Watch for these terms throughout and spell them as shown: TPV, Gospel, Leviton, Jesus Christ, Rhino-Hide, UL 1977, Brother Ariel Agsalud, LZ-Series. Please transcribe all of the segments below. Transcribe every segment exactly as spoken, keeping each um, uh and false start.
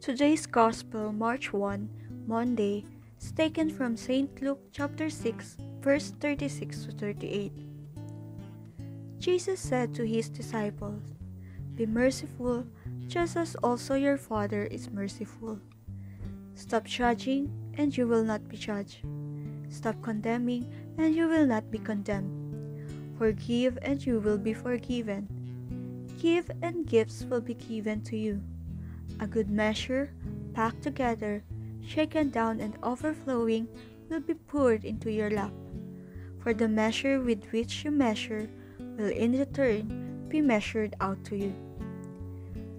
Today's Gospel, March first, Monday, is taken from Saint Luke chapter six, verse thirty-six to thirty-eight. Jesus said to his disciples, "Be merciful, just as also your Father is merciful. Stop judging, and you will not be judged. Stop condemning, and you will not be condemned. Forgive, and you will be forgiven. Give, and gifts will be given to you. A good measure, packed together, shaken down and overflowing, will be poured into your lap. For the measure with which you measure will in return be measured out to you."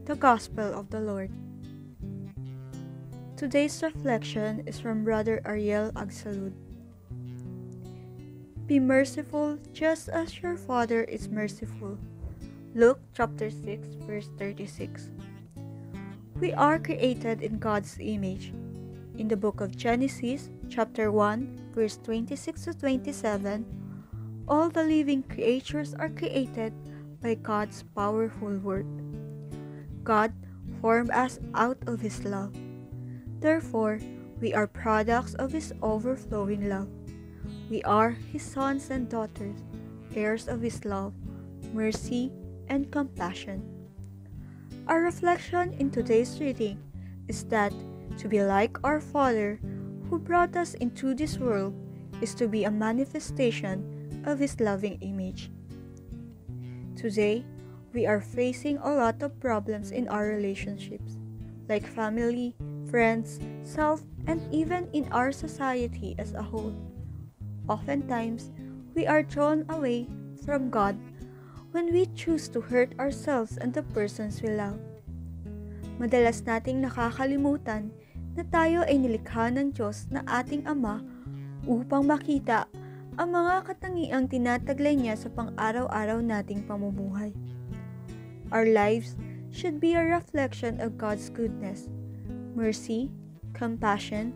The Gospel of the Lord. Today's reflection is from Brother Ariel Agsalud. Be merciful just as your Father is merciful. Luke chapter six, verse thirty-six. We are created in God's image. In the book of Genesis, chapter one, verse twenty-six to twenty-seven, all the living creatures are created by God's powerful word. God formed us out of His love. Therefore, we are products of His overflowing love. We are His sons and daughters, heirs of His love, mercy, and compassion. Our reflection in today's reading is that to be like our Father who brought us into this world is to be a manifestation of His loving image. Today, we are facing a lot of problems in our relationships, like family, friends, self, and even in our society as a whole. Oftentimes, we are drawn away from God when we choose to hurt ourselves and the persons we love. Madalas nating nakakalimutan na tayo ay nilikha ng Diyos na ating Ama upang makita ang mga katangiang tinataglay niya sa pang-araw-araw nating pamumuhay. Our lives should be a reflection of God's goodness, mercy, compassion,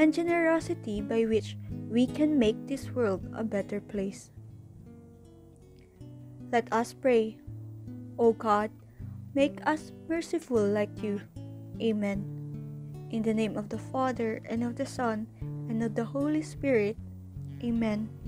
and generosity by which we can make this world a better place. Let us pray. O God, make us merciful like You. Amen. In the name of the Father, and of the Son, and of the Holy Spirit. Amen.